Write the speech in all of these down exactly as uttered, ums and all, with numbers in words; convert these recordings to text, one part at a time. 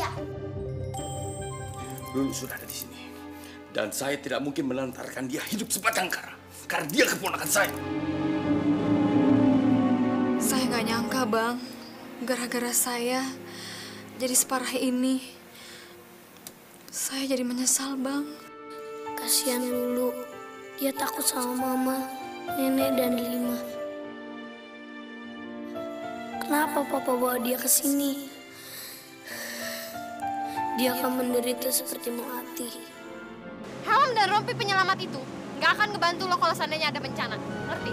Iya. Lulu sudah ada di sini. Dan saya tidak mungkin melantarkan dia hidup sebatang kara. Karena dia keponakan saya. Saya nggak nyangka, Bang. Gara-gara saya jadi separah ini. Saya jadi menyesal, Bang. Kasihan Lulu. Dia takut sama Mama, Nenek, dan Lima. Kenapa Papa bawa dia ke sini? Dia akan menderita seperti Melati. Helm dan rompi penyelamat itu nggak akan ngebantu lo kalau seandainya ada bencana, ngerti?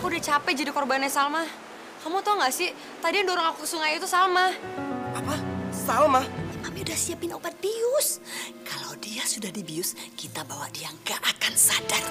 Aku udah capek jadi korbannya Salma. Kamu tau nggak sih, tadi yang dorong aku ke sungai itu Salma. Apa? Salma? Mami udah siapin obat bius. Kalau dia sudah dibius, kita bawa dia nggak akan sadar.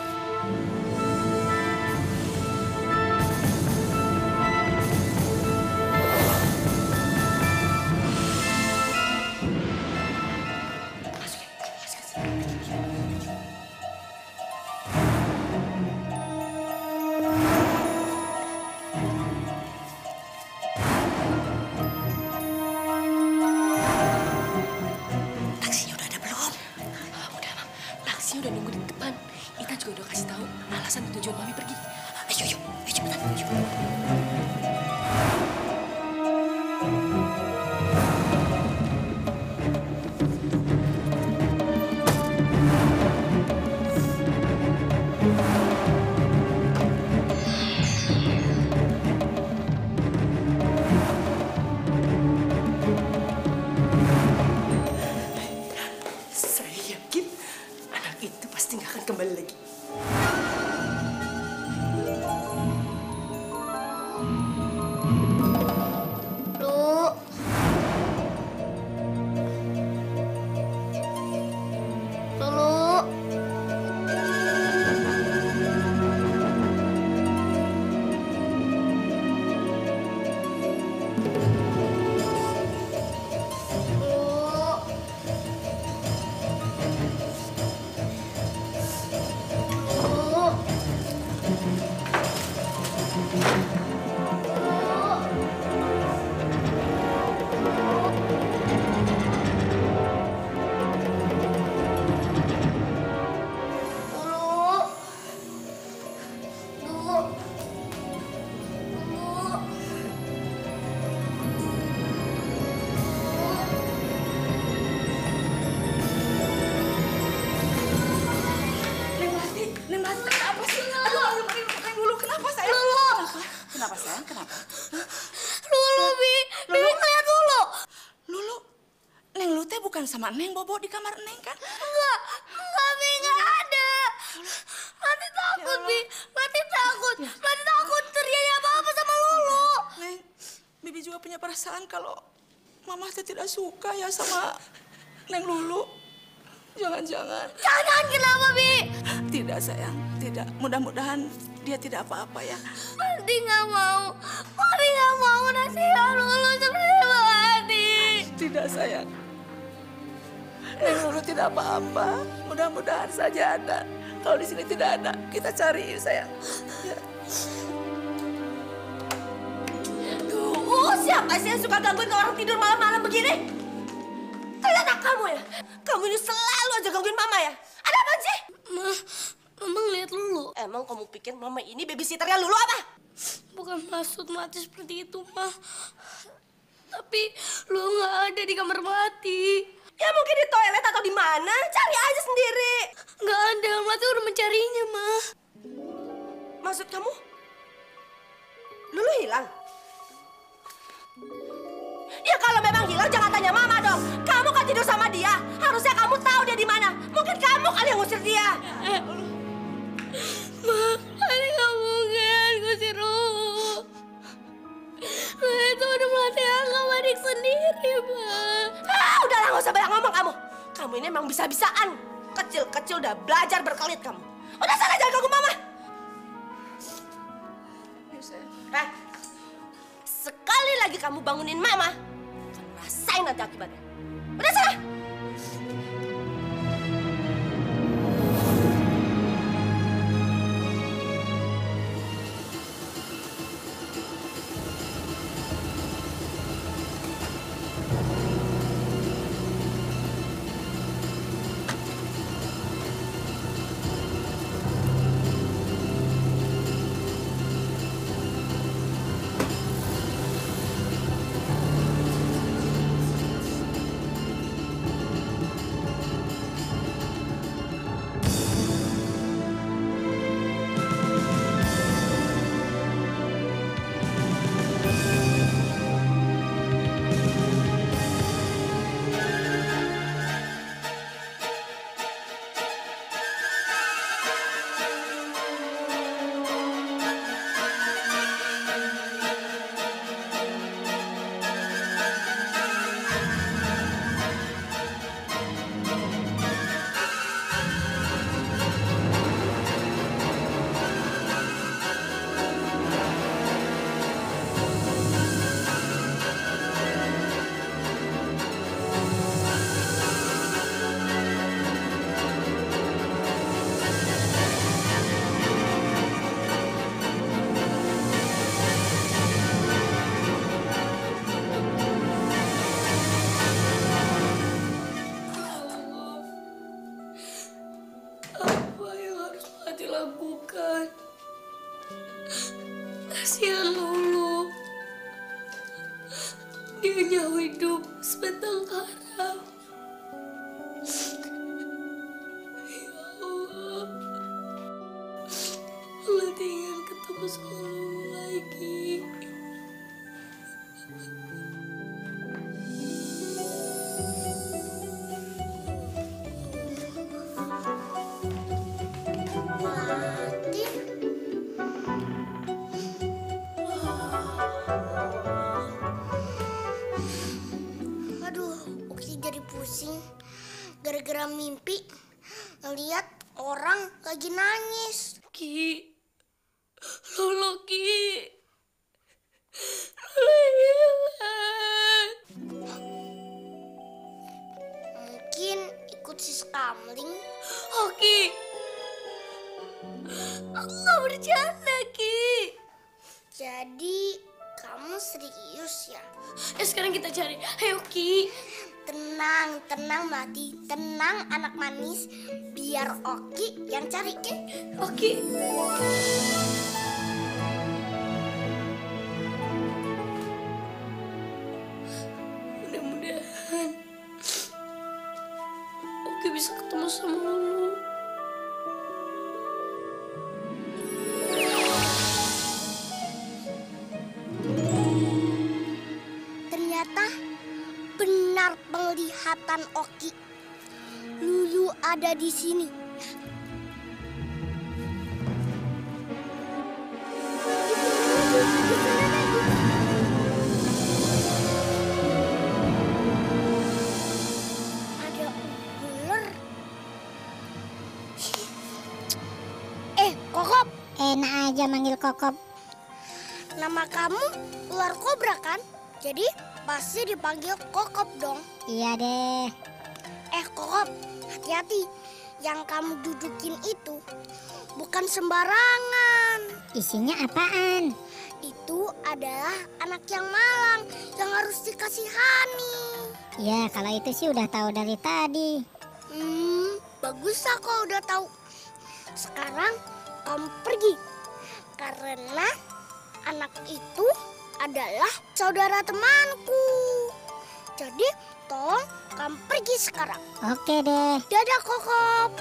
Sama Neng bobo di kamar Neng kan? Enggak, enggak Bi, enggak ada. Mati takut Bi, mati takut, mati takut terjadi apa-apa sama Lulu. Neng, Bibi juga punya perasaan kalau Mama tidak suka ya sama Neng Lulu. Jangan-jangan. Jangan, kenapa Bi? Tidak sayang, tidak. Mudah-mudahan dia tidak apa-apa ya. Mati nggak mau, mati nggak mau nasib Lulu seperti Melati. Tidak sayang. Neng Lulu tidak apa-apa. Mudah-mudahan saja ada. Kalau di sini tidak ada, kita cari, sayang. Tuh, siapa sih yang suka gangguin ke orang tidur malam-malam begini? Ternyata kamu ya? Kamu ini selalu aja gangguin Mama ya? Ada apa sih? Ma, Mama ngeliat Lulu. Emang kamu pikir Mama ini babysitternya Lulu apa? Bukan maksud mati seperti itu, Ma. Tapi Lulu nggak ada di kamar mati. Ya mungkin di toilet atau di mana, cari aja sendiri. Nggak ada, Melati udah mencarinya, Ma. Maksud kamu? Lulu hilang? Ya kalau memang hilang jangan tanya Mama dong. Kamu kan tidur sama dia, harusnya kamu tahu dia di mana. Mungkin kamu kali yang ngusir dia. Eh, Ma, Ali nggak mungkin ngusir Lulu. Lulu itu udah melatih agama adik sendiri, Ma. Ah, udahlah, nggak usah banyak ngomong kamu. Kamu ini emang bisa-bisaan. Kecil-kecil udah belajar berkelit kamu. Udah sana, jangan ganggu Mama. Eh, sekali lagi kamu bangunin Mama, kamu rasain nanti akibatnya. Udah sana. Gara-gara mimpi ngeliat orang lagi nangis. Ki, Lulu Ki, mungkin ikut si Skamling. Okky, aku nggak bercanda Ki. Jadi kamu serius ya? Eh sekarang kita cari, ayo Ki. Tenang, tenang Melati, tenang anak manis, biar Okky yang cari, Ki. Okky. Mudah-mudahan Okky bisa ketemu sama Lulu. Penglihatan Okky, Lulu ada di sini. Ada ular. Eh, Kokop. Enak aja manggil Kokop. Nama kamu ular kobra kan? Jadi pasti dipanggil Kokop dong. Iya deh. Eh Kokop, hati-hati. Yang kamu dudukin itu bukan sembarangan. Isinya apaan? Itu adalah anak yang malang yang harus dikasihani. Ya kalau itu sih udah tahu dari tadi. Hmm, bagus lah kau udah tahu. Sekarang kamu pergi. Karena anak itu adalah saudara temanku. Jadi tolong kamu pergi sekarang. Oke deh. Dadah Kokop.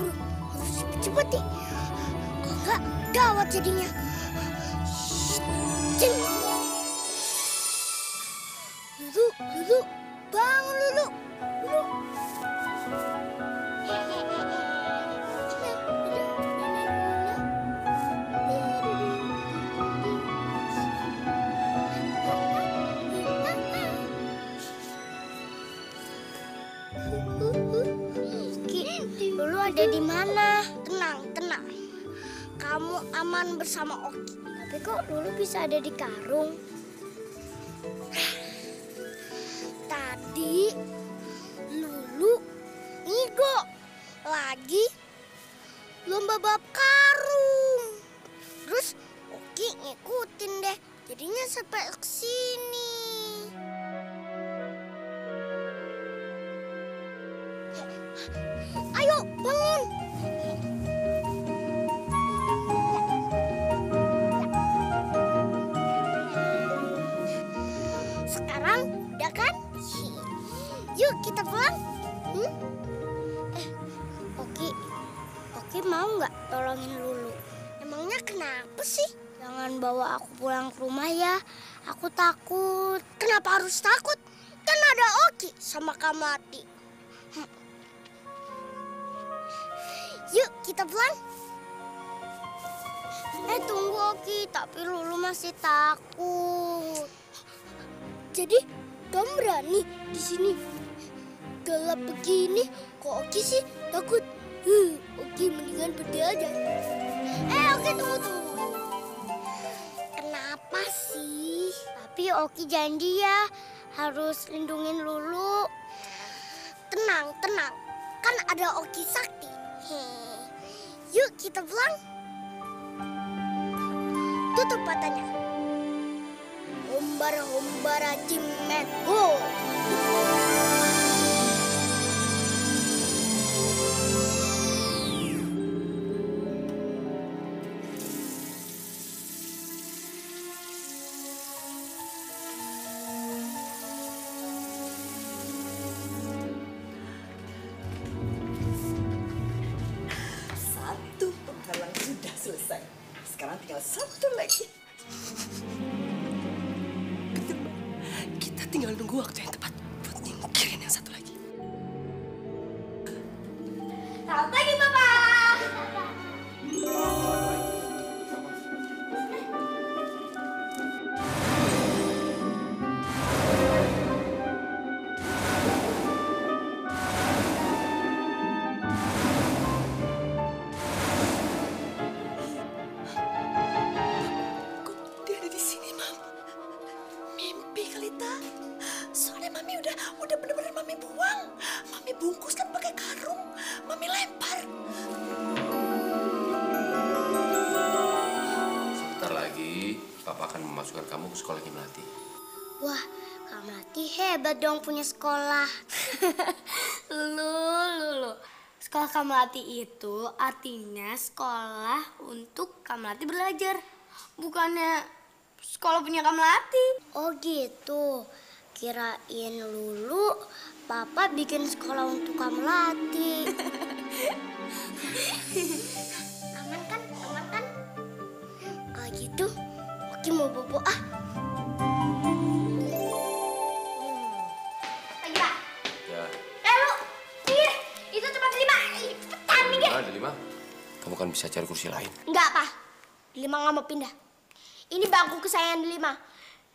Buru, harus cepet nih. Kalau enggak gawat jadinya. Lulu, Lulu, bangun Lulu, Lulu. Ada di mana? Tenang, tenang. Kamu aman bersama Okky. Tapi kok Lulu bisa ada di karung? Tadi Lulu ngigo lagi lomba balap karung. ngikutin deh, jadinya sampai ke sini. Ayo bangun. Sekarang udah kan? Yuk kita pulang. Hmm? Eh, Okky, Okky mau nggak tolongin Lulu? Emangnya kenapa sih? Jangan bawa aku pulang ke rumah ya. Aku takut. Kenapa harus takut? Kan ada Okky sama Kamelati. Hmm. Yuk kita pulang. Eh tunggu Okky, tapi Lulu masih takut. Jadi kamu berani di sini gelap begini? Kok Okky sih takut? Huh, Okky mendingan pergi aja. Eh Okky tunggu tunggu. Kenapa sih? Tapi Okky janji ya harus lindungin Lulu. Tenang tenang, kan ada Okky sakti. Hei, yuk kita pulang. Tutup matanya. Humbar humbar jimat go. Sekarang tinggal satu lagi. Kita tinggal nunggu waktu yang tepat buat nyingkirin yang satu lagi. Selamat pagi, Bapak. Kamu ke sekolah Kamelati. Wah, Kamelati hebat dong punya sekolah. Lulu, sekolah Kamelati itu artinya sekolah untuk Kamelati belajar. Bukannya sekolah punya Kamelati. Oh gitu, kirain Lulu Papa bikin sekolah untuk Kamelati. Aman kan, aman kan? Kalau gitu Okky mau bobo ah. Lagi Pak. Ya. Eh lu, minggir. Itu tempat lima. Cepetan minggir. Nah, ada lima. Kamu kan bisa cari kursi lain. Enggak Pak. Lima nggak mau pindah. Ini bangku kesayangan lima.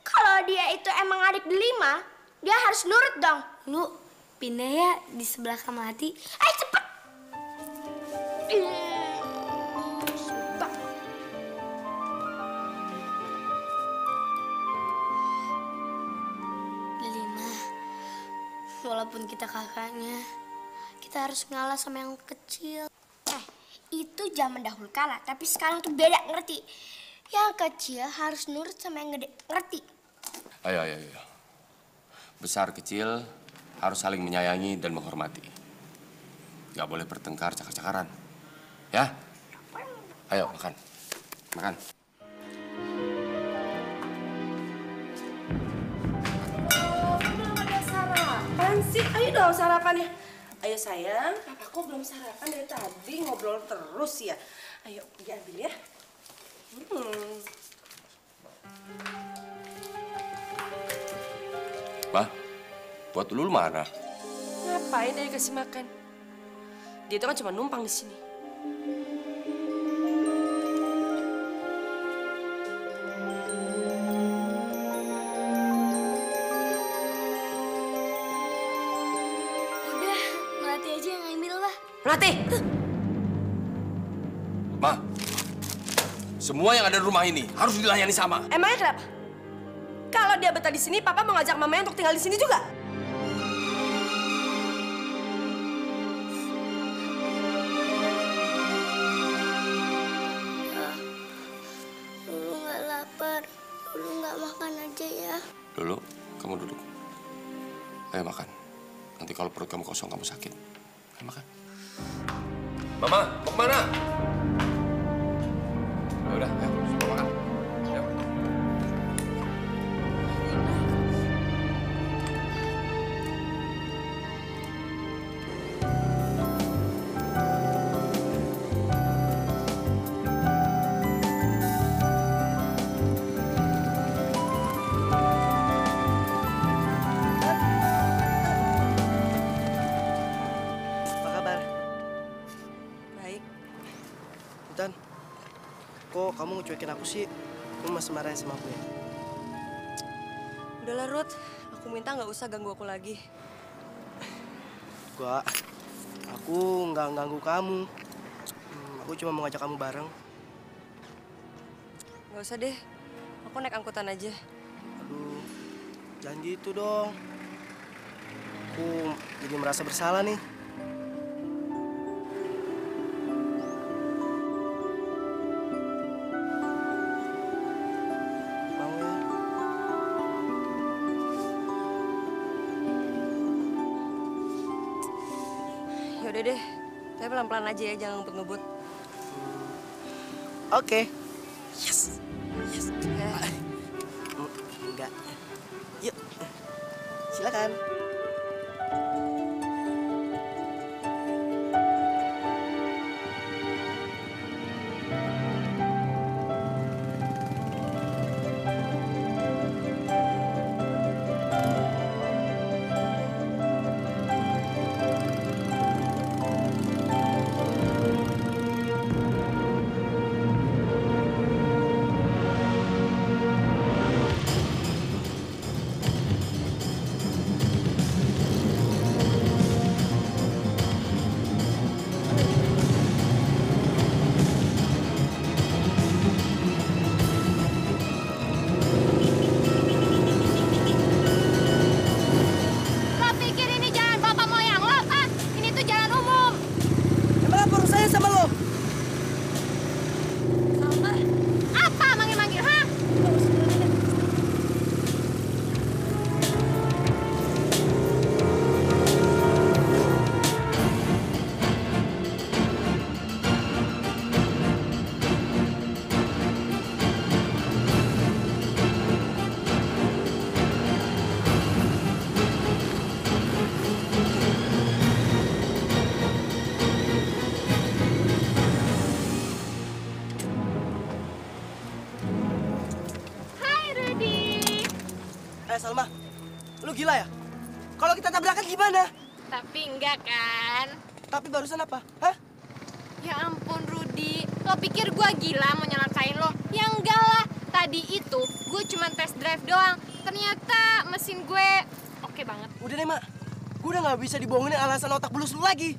Kalau dia itu emang adik lima, dia harus nurut dong. Lu pindah ya di sebelah Kamelati. Eh cepet. Mm. Walaupun kita kakaknya, kita harus ngalah sama yang kecil. Eh, itu zaman dahulu kala, tapi sekarang tuh beda, ngerti? Yang kecil harus nurut sama yang gede, ngerti? Ayo, ayo, ayo. Besar kecil harus saling menyayangi dan menghormati. Gak boleh bertengkar, cakar-cakaran. Ya? Ayo, makan. Makan. Sih, ayo dong sarapan ya. Ayo sayang, papaku belum sarapan dari tadi, ngobrol terus ya. Ayo, diambil ya. Hmm. Bah, buat Lulu marah. Ngapain dia kasih makan? Dia itu kan cuma numpang di sini. Melati! Ma, semua yang ada di rumah ini harus dilayani sama. Emangnya kenapa? Kalau dia betah di sini, Papa mau ngajak mamanya untuk tinggal di sini juga. Lulu nggak lapar. Lulu, kamu duduk. Ayo makan. Nanti kalau perut kamu kosong, kamu sakit. Ayo makan. Mama, mau kemana? Ya udah, ayo. Semua makan. Ayo. Kamu cuekin aku sih, kamu masih marahin sama aku ya? Udahlah Ruth, aku minta nggak usah ganggu aku lagi. Gua, aku nggak ganggu kamu. Hmm, aku cuma mau ngajak kamu bareng. Nggak usah deh, aku naik angkutan aja. Aduh, jangan gitu dong. Aku jadi merasa bersalah nih. Udah deh, tapi pelan-pelan aja ya, jangan ngebut-ngebut. Oke. Okay. Yes. Yes. Okay. Enggak. Yuk. Silakan. Salma, lu gila ya? Kalau kita tabrakan gimana? Tapi enggak kan? Tapi barusan apa? Hah? Ya ampun Rudy, lo pikir gue gila mau nyalakain lo? Ya enggak lah, tadi itu gue cuma test drive doang. Ternyata mesin gue oke banget. Udah deh Mak, gue udah gak bisa dibohongin alasan otak bulus lu lagi.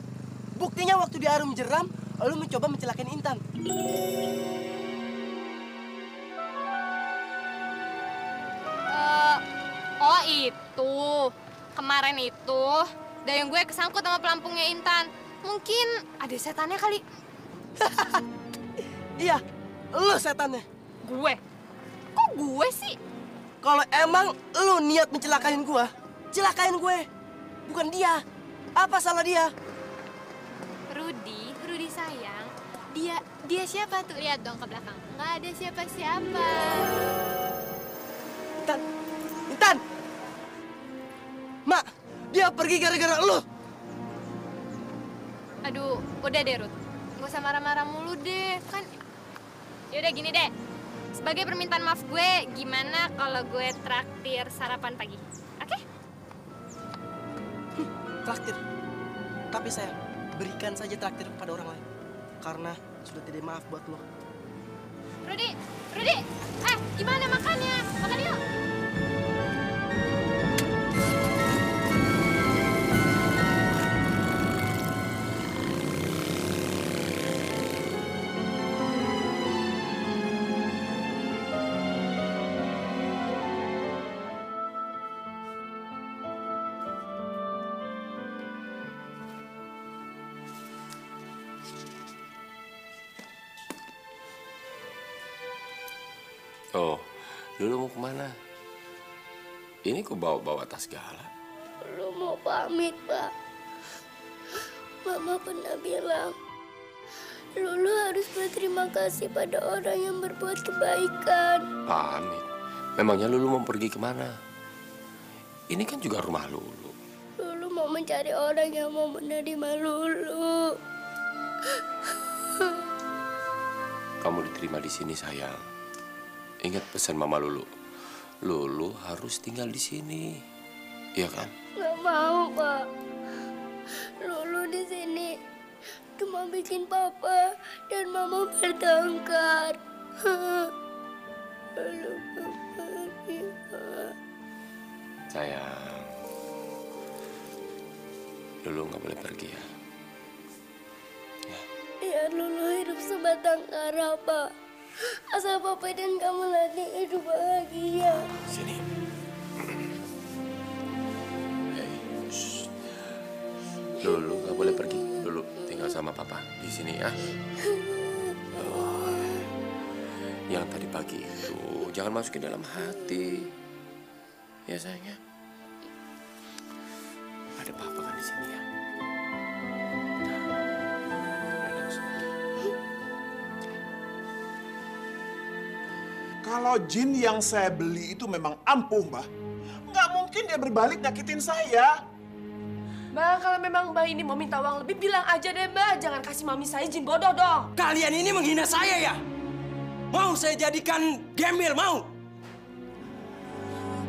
Buktinya waktu di Arum Jeram, lo mencoba mencelakain Intan. Oh itu, kemarin itu dayung gue kesangkut sama pelampungnya Intan. Mungkin ada setannya kali. Iya, lu setannya. Gue? Kok gue sih? Kalau emang lu niat mencelakain gue, celakain gue. Bukan dia. Apa salah dia? Rudy, Rudy sayang. Dia dia siapa tuh? Lihat dong ke belakang. Nggak ada siapa-siapa. Intan, Intan! Mak, dia pergi gara-gara lu. Aduh, udah deh Ruth, gak usah marah-marah mulu deh, kan. Yaudah gini deh, sebagai permintaan maaf gue, gimana kalau gue traktir sarapan pagi, oke? Okay? Hmm, traktir, tapi sayang, berikan saja traktir kepada orang lain, karena sudah tidak maaf buat lo. Rudy, Rudy, eh gimana makannya? Makan yuk. Oh, Lulu mau kemana? Ini ku bawa-bawa tas segala. Lu mau pamit, Pak. Mama pernah bilang, Lulu harus berterima kasih pada orang yang berbuat kebaikan. Pamit? Memangnya Lulu mau pergi kemana? Ini kan juga rumah Lulu. Lulu mau mencari orang yang mau menerima Lulu. Kamu diterima di sini, sayang. Ingat pesan Mama Lulu. Lulu harus tinggal di sini, iya kan? Nggak mau, Pak. Lulu di sini cuma bikin Papa dan Mama bertengkar. Lulu pergi, Pak. Sayang, Lulu nggak boleh pergi ya. Ya. Ya, Lulu hidup sebatang kara, Pak. Asal Papa dan Kamelati hidup bahagia. Sini. Hey, Lulu nggak boleh pergi. Lulu tinggal sama Papa di sini ya. Oh. Yang tadi pagi itu jangan masukin dalam hati. Ya sayangnya. Ada Papa kan di sini ya. Kalau jin yang saya beli itu memang ampuh, Mbah. Nggak mungkin dia berbalik nyakitin saya. Mbah, kalau memang Mbah ini mau minta uang lebih, bilang aja deh, Mbah. Jangan kasih mami saya jin bodoh dong. Kalian ini menghina saya ya? Mau saya jadikan gembel, mau?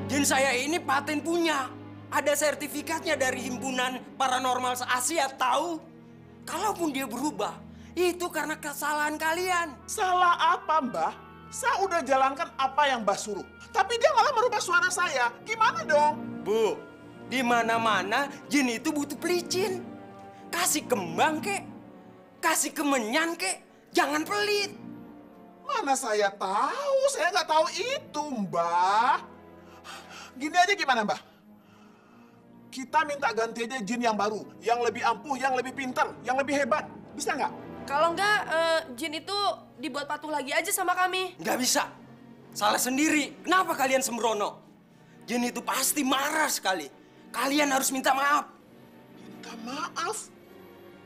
Jin saya ini paten punya. Ada sertifikatnya dari himpunan paranormal se-Asia, tahu? Kalaupun dia berubah, itu karena kesalahan kalian. Salah apa, Mbah? Saya udah jalankan apa yang Mbah suruh, tapi dia malah merubah suara saya. Gimana dong? Bu, di mana-mana jin itu butuh pelicin. Kasih kembang kek, kasih kemenyan kek, jangan pelit. Mana saya tahu, saya nggak tahu itu, Mbah. Gini aja gimana, Mbah? Kita minta ganti aja jin yang baru, yang lebih ampuh, yang lebih pintar, yang lebih hebat. Bisa nggak? Kalau enggak, uh, jin itu dibuat patung lagi aja sama kami. Enggak bisa. Salah sendiri. Kenapa kalian sembrono? Jin itu pasti marah sekali. Kalian harus minta maaf. Minta maaf?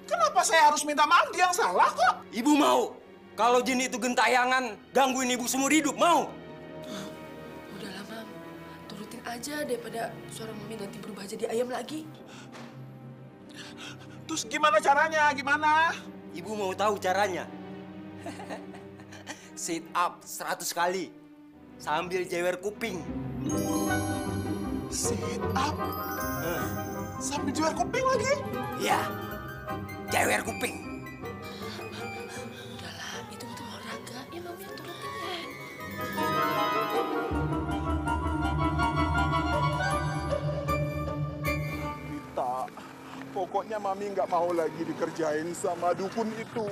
Kenapa saya harus minta maaf? Dia yang salah kok. Ibu mau? Kalau jin itu gentayangan, gangguin ibu seumur hidup, mau? Udahlah, Mam. Turutin aja daripada suara Mami nanti berubah jadi ayam lagi. Terus gimana caranya? Gimana? Ibu mau tahu caranya? Sit up seratus kali sambil jewer kuping. Sit up? Uh. Sambil jewer kuping lagi? Iya, jewer kuping. Udahlah, itu untuk olahraga. Ya, Mami yang turutin ya. Kita. Pokoknya Mami nggak mau lagi dikerjain sama dukun itu.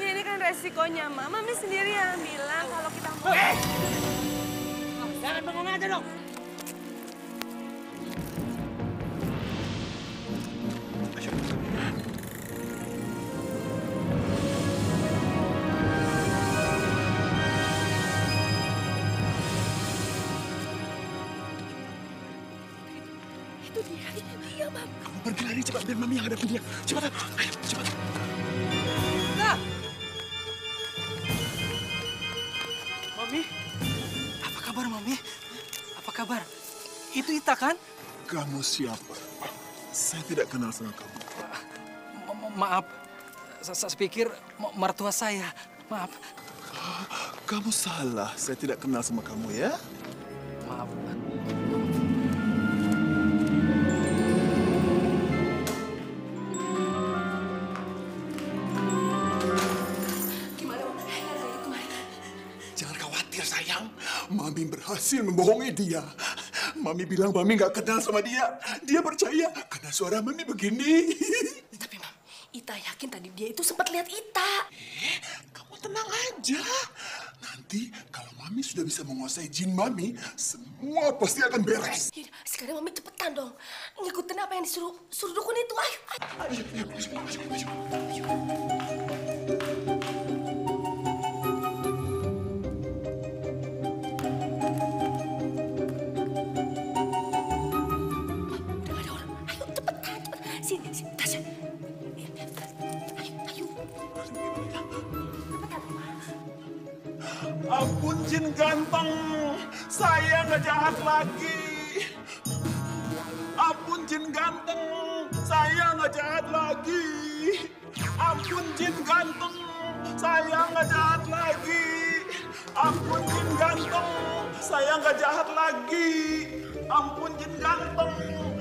Ya, ini kan resikonya, Mam. Mami sendiri yang bilang kalau kita mau... Eh! Jangan bengong aja dong! Cepat, biar Mami yang hadapi dia. Cepat, ayo, cepat. Nah. Mami, apa kabar, Mami? Apa kabar? Itu Ita, kan? Kamu siapa? Saya tidak kenal sama kamu. Maaf, saya pikir mertua saya. Maaf. Kamu salah, saya tidak kenal sama kamu, ya? Maaf. Mami berhasil membohongi dia. Mami bilang Mami nggak kenal sama dia. Dia percaya karena suara Mami begini. Tapi Mam, Ita yakin tadi dia itu sempat lihat Ita. Eh, kamu tenang aja. Nanti kalau Mami sudah bisa menguasai jin Mami, semua pasti akan beres. Sekarang Mami cepetan dong. Ngikutin apa yang disuruh suruh dukun itu. Ayo, ayo, ayo, ayo, ayo, ayo, ayo. Ampun jin ganteng, saya nggak jahat lagi. Ampun jin ganteng, saya nggak jahat lagi. Ampun jin ganteng, saya nggak jahat lagi. Ampun jin ganteng, saya nggak jahat lagi. Ampun jin ganteng,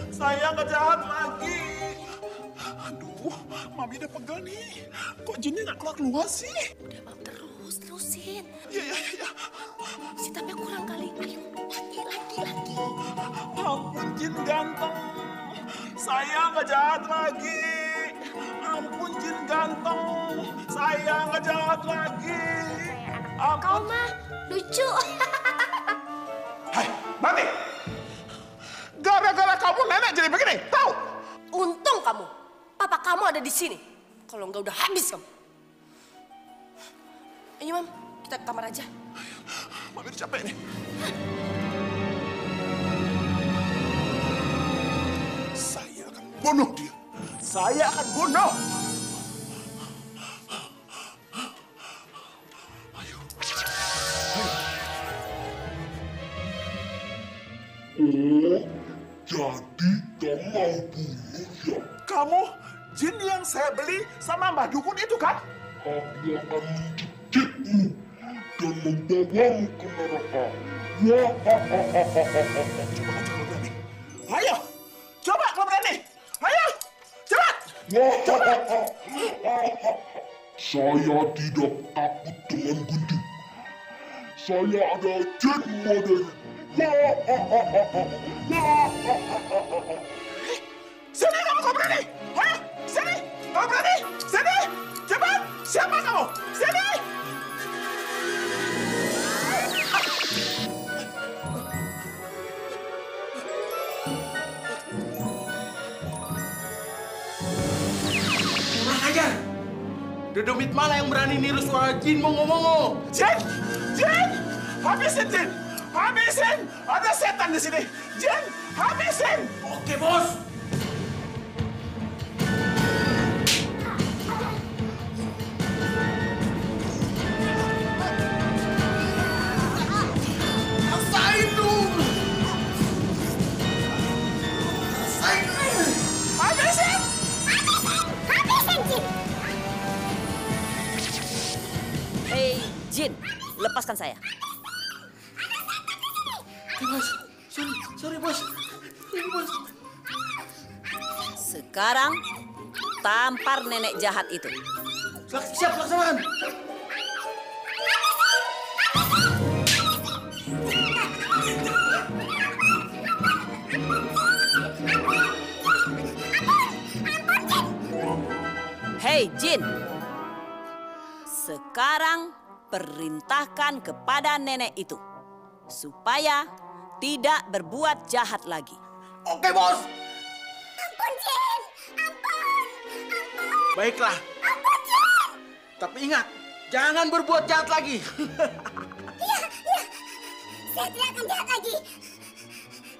saya nggak jahat lagi. Aduh, Mami udah pegal nih. Kok jinnya nggak keluar-keluar sih? Udah, Mam, terus, terusin. Iya, iya, iya. Sitapnya kurang kali. Ayo, lagi, lagi, lagi. Ampun jin ganteng, saya nggak jahat lagi. Ampun jin ganteng, saya nggak jahat lagi. Ampun... Kau mah lucu. Hai, Mami. Gara-gara kamu nenek jadi begini, tahu? Untung kamu, papa kamu ada di sini. Kalau enggak udah habis kamu. Ayo, Mam, kita ke kamar aja. Mami udah capek nih. Saya akan bunuh dia. Saya akan bunuh. Ayo. Ayo. Oh, jadi kamu mau bunuh ya? Kamu jin yang saya beli sama Mbah Dukun itu kan? Aku akan menggigitmu dan membawamu ke neraka. Coba kalau berani. Ayo, coba kalau berani. Ayo, cepat. Cepat. Saya tidak takut dengan gunting. Saya ada jin modern. Sini kamu, kau berani? Hah? Sini, kau berani? Sini, cepat! Siapa kamu? Sini! Kurang ajar! Dodobit mana yang berani niru suara jin mongo-mongo? Jin! Jin! Habisin, Jin! Habisin! Ada setan di sini! Jin! Habisin! Oke, bos! Jin, lepaskan saya. Hey, bos, sorry, sorry bos, sorry bos. Sekarang tampar nenek jahat itu. Siap laksanakan. Hei Jin, sekarang perintahkan kepada nenek itu supaya tidak berbuat jahat lagi. Oke, bos. Ampun, Jin. Ampun. Ampun. Baiklah. Ampun, Jin. Tapi ingat, jangan berbuat jahat lagi. Iya, iya. Saya tidak akan jahat lagi.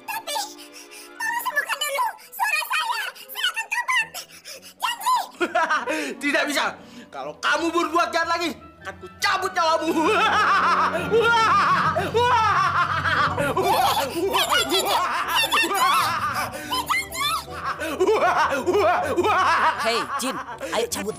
Tapi tolong sembuhkan dulu suara saya. Saya akan tobat. Janji. Tidak bisa. Kalau kamu berbuat jahat lagi, aku cabut nyawamu. Hei Jin, ayo cabut.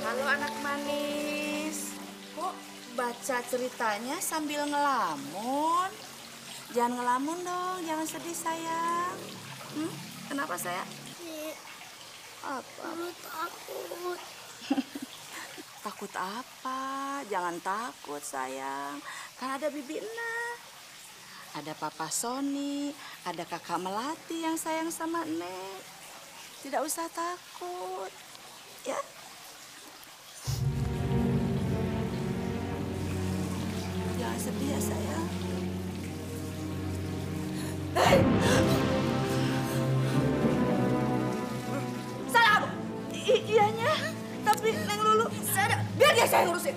Halo anak manis. Kok baca ceritanya sambil ngelamun? Jangan ngelamun dong, jangan sedih sayang. Hmm? Kenapa sayang? Apa? Takut. Takut apa? Jangan takut sayang. Kan ada Bibi Ena, ada Papa Sony, ada Kakak Melati yang sayang sama Nek. Tidak usah takut, ya? Jangan sedih ya sayang. Hei! Salah aku! I iyanya, tapi Neng Lulu, sadar. Biar dia saya ngurusin.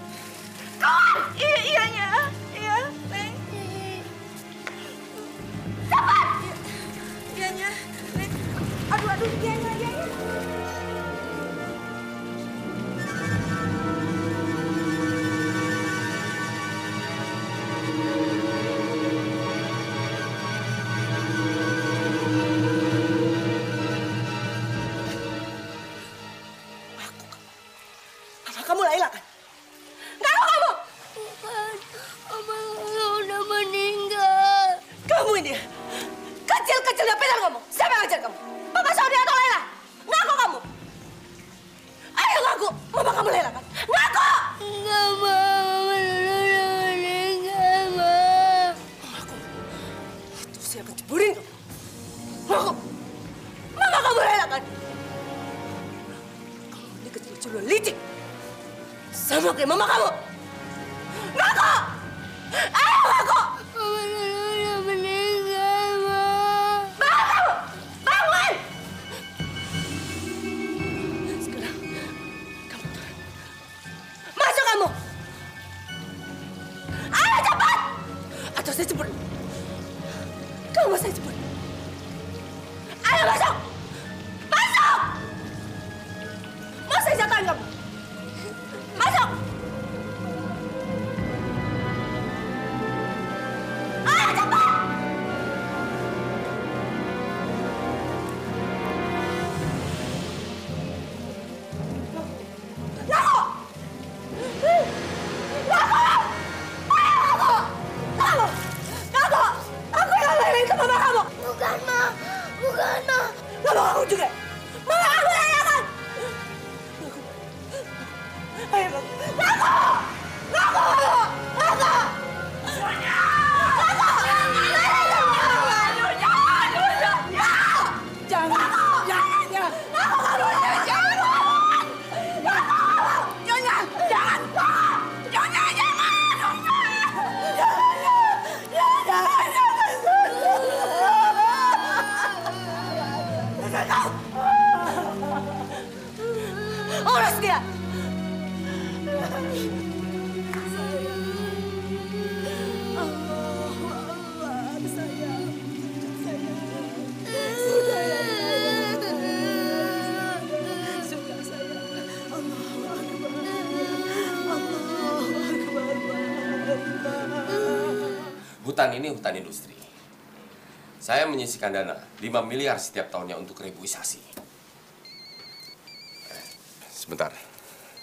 Kawan! I iyanya, iya, Neng. Hutan ini hutan industri. Saya menyisihkan dana lima miliar setiap tahunnya untuk reboisasi. Sebentar,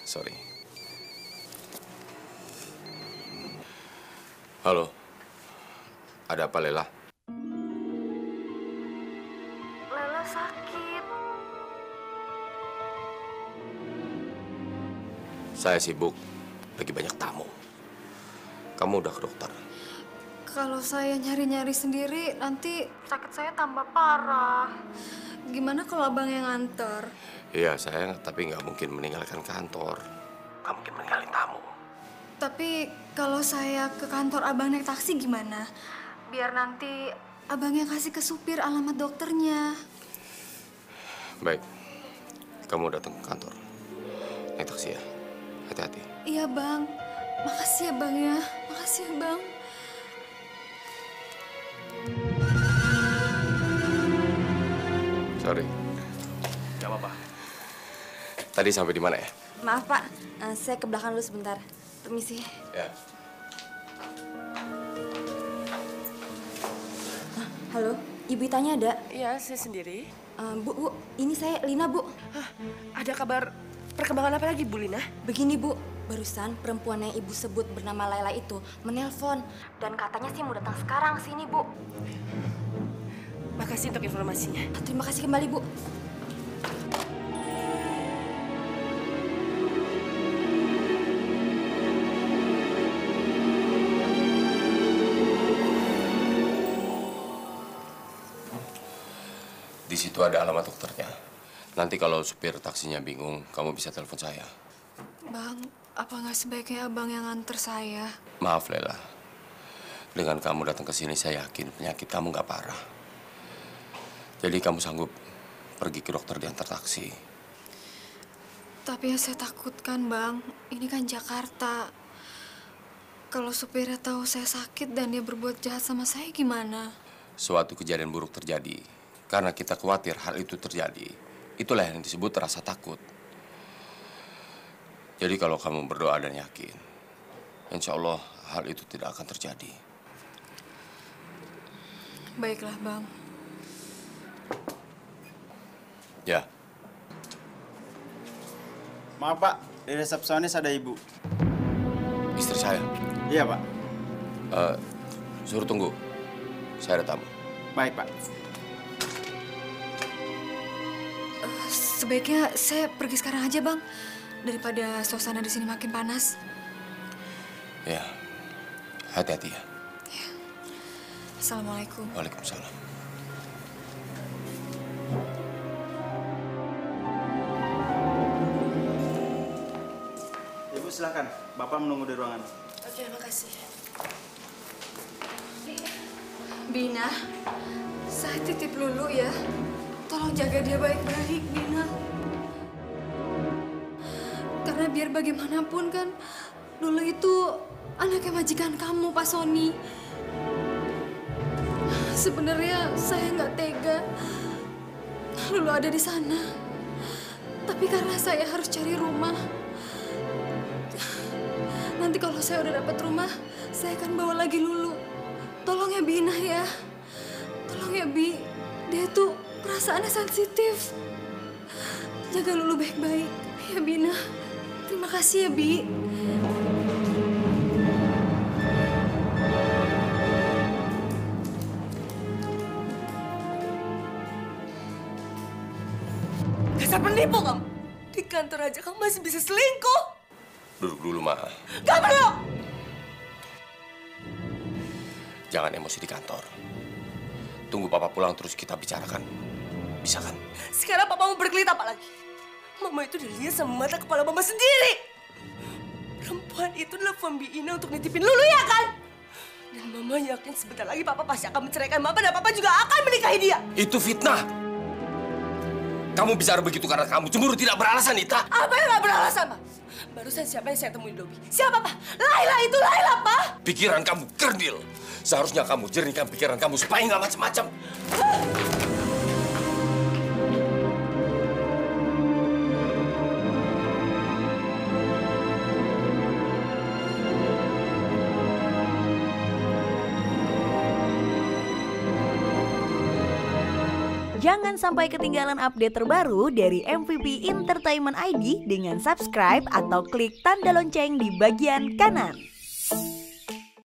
sorry. Halo, ada apa Lela? Lela sakit. Saya sibuk, lagi banyak tamu. Kamu udah ke dokter? Kalau saya nyari-nyari sendiri, nanti sakit saya tambah parah. Gimana kalau abang yang nganter? Iya, saya tapi nggak mungkin meninggalkan kantor. Nggak mungkin meninggalin tamu. Tapi kalau saya ke kantor abang naik taksi gimana? Biar nanti abang yang kasih ke supir alamat dokternya. Baik, kamu datang ke kantor. Naik taksi ya, hati-hati. Iya bang, makasih ya bang ya, makasih ya bang. Sorry. Gak apa-apa. Tadi sampai di mana ya? Maaf Pak, uh, saya ke belakang dulu sebentar. Permisi. Ya. Uh, halo, Ibu Itanya ada? Iya, saya sendiri. Uh, bu, Bu, ini saya Lina Bu. Hah, ada kabar perkembangan apa lagi Bu Lina? Begini Bu, barusan perempuan yang Ibu sebut bernama Laila itu menelpon. Dan katanya sih mau datang sekarang sini Bu. Makasih untuk informasinya. Terima kasih kembali, Bu. Di situ ada alamat dokternya. Nanti kalau supir taksinya bingung, kamu bisa telepon saya. Bang, apa nggak sebaiknya abang yang nganter saya? Maaf, Lela. Dengan kamu datang ke sini, saya yakin penyakit kamu nggak parah. Jadi kamu sanggup pergi ke dokter diantar taksi? Tapi yang saya takutkan, Bang, ini kan Jakarta. Kalau supirnya tahu saya sakit dan dia berbuat jahat sama saya gimana? Suatu kejadian buruk terjadi, Karena kita khawatir hal itu terjadi, itulah yang disebut rasa takut. Jadi kalau kamu berdoa dan yakin, insya Allah hal itu tidak akan terjadi. Baiklah, Bang. Ya. Maaf, Pak. Di resepsionis ada Ibu. Istri saya? Iya, Pak. Uh, suruh tunggu. Saya ada tamu. Baik, Pak. Uh, sebaiknya saya pergi sekarang aja, Bang. Daripada suasana di sini makin panas. Ya. Hati-hati ya. Ya. Assalamualaikum. Waalaikumsalam. Silakan, Bapak menunggu di ruangan. Oke, makasih. Bina, saya titip Lulu ya. Tolong jaga dia baik-baik, Bina. Karena biar bagaimanapun kan, Lulu itu anaknya majikan kamu, Pak Sony. Sebenarnya saya nggak tega Lulu ada di sana. Tapi karena saya harus cari rumah. Nanti kalau saya udah dapat rumah, saya akan bawa lagi Lulu. Tolong ya, Bina ya. Tolong ya, Bi. Dia tuh perasaannya sensitif. Jaga Lulu baik-baik. Ya, Bina. Terima kasih ya, Bi. Dasar penipu kamu. Di kantor aja kamu masih bisa selingkuh. Duduk dulu, Ma. Gak perlu! Jangan emosi di kantor. Tunggu Papa pulang terus kita bicarakan. Bisa kan? Sekarang Papa mau berkelit apa lagi? Mama itu dilihat sama mata kepala Mama sendiri. Perempuan itu adalah pembina untuk nitipin Lulu, ya kan? Dan Mama yakin sebentar lagi Papa pasti akan menceraikan Mama dan Papa juga akan menikahi dia. Itu fitnah! Kamu bicara begitu karena kamu cemburu tidak beralasan, Ita. Apa yang gak beralasan, Ma? Barusan siapa yang saya temui di lobi? Siapa, Pak? Laila itu, Laila, Pak! Pikiran kamu kerdil. Seharusnya kamu jernihkan pikiran kamu supaya nggak macam-macam. Jangan sampai ketinggalan update terbaru dari M V P Entertainment I D dengan subscribe atau klik tanda lonceng di bagian kanan.